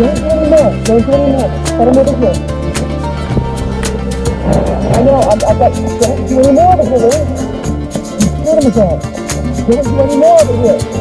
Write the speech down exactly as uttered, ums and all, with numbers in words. Don't do any more. Don't do any more. I know, I've got, don't do any more over here, Louis. You scared him again. Don't do any more over here.